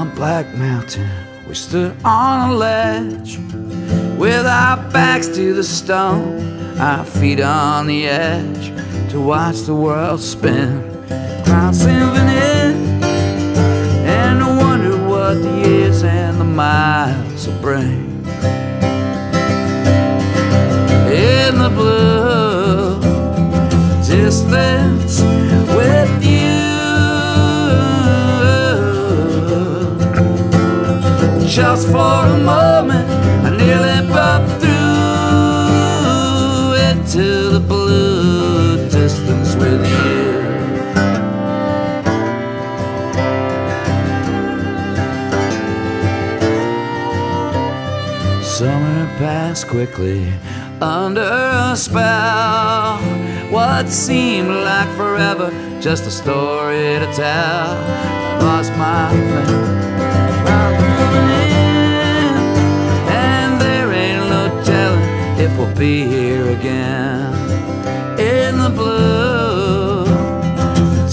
on Black Mountain, we stood on a ledge with our backs to the stone, our feet on the edge, to watch the world spin. Crowds living in, and I wondered what the years and the miles will bring. In the blue distance with you, just for a moment I nearly popped through into the blue distance with you. Summer passed quickly under a spell. What seemed like forever, just a story to tell. I lost my friend, and there ain't no telling if we'll be here again. In the blue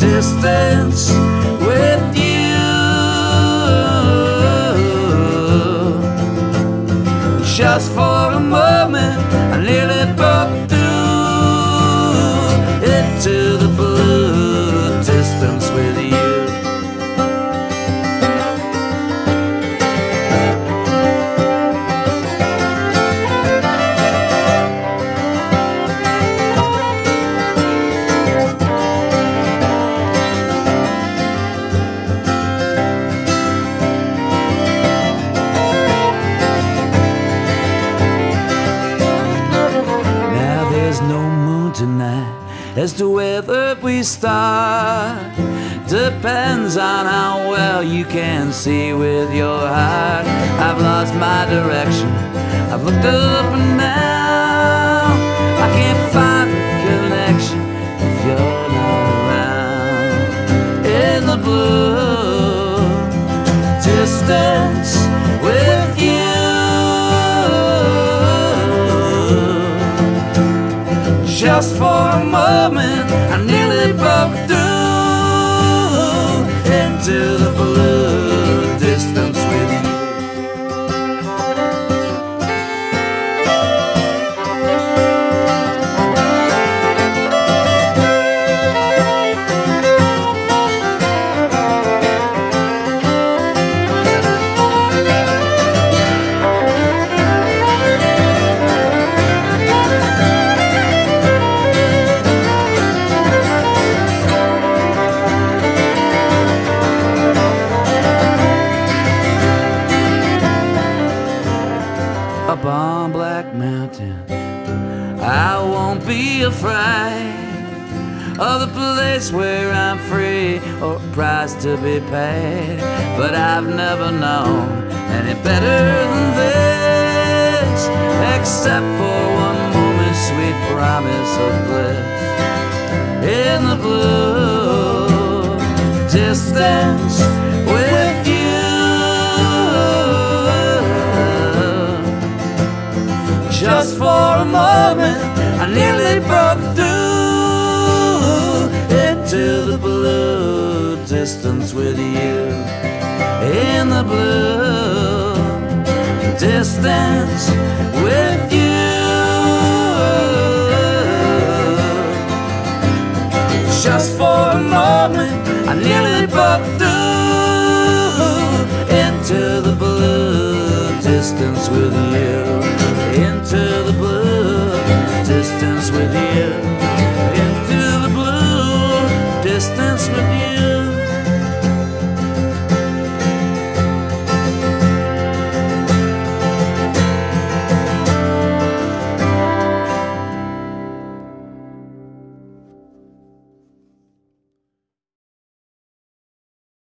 distance with you, just for a moment I nearly popped through into the blue distance with you. As to whether we start depends on how well you can see with your heart. I've lost my direction, I've looked up and now I can't find the connection if you're not around. In the blue distance with you, just for a moment I nearly broke through into the blue distance with on Black Mountain. I won't be afraid of the place where I'm free or a price to be paid. But I've never known any better than this, except for one moment, sweet promise of bliss. In the blue distance with you, just for a moment I nearly broke through into the blue distance with you. In the blue distance with you, just for a moment I nearly broke through into the blue distance with you.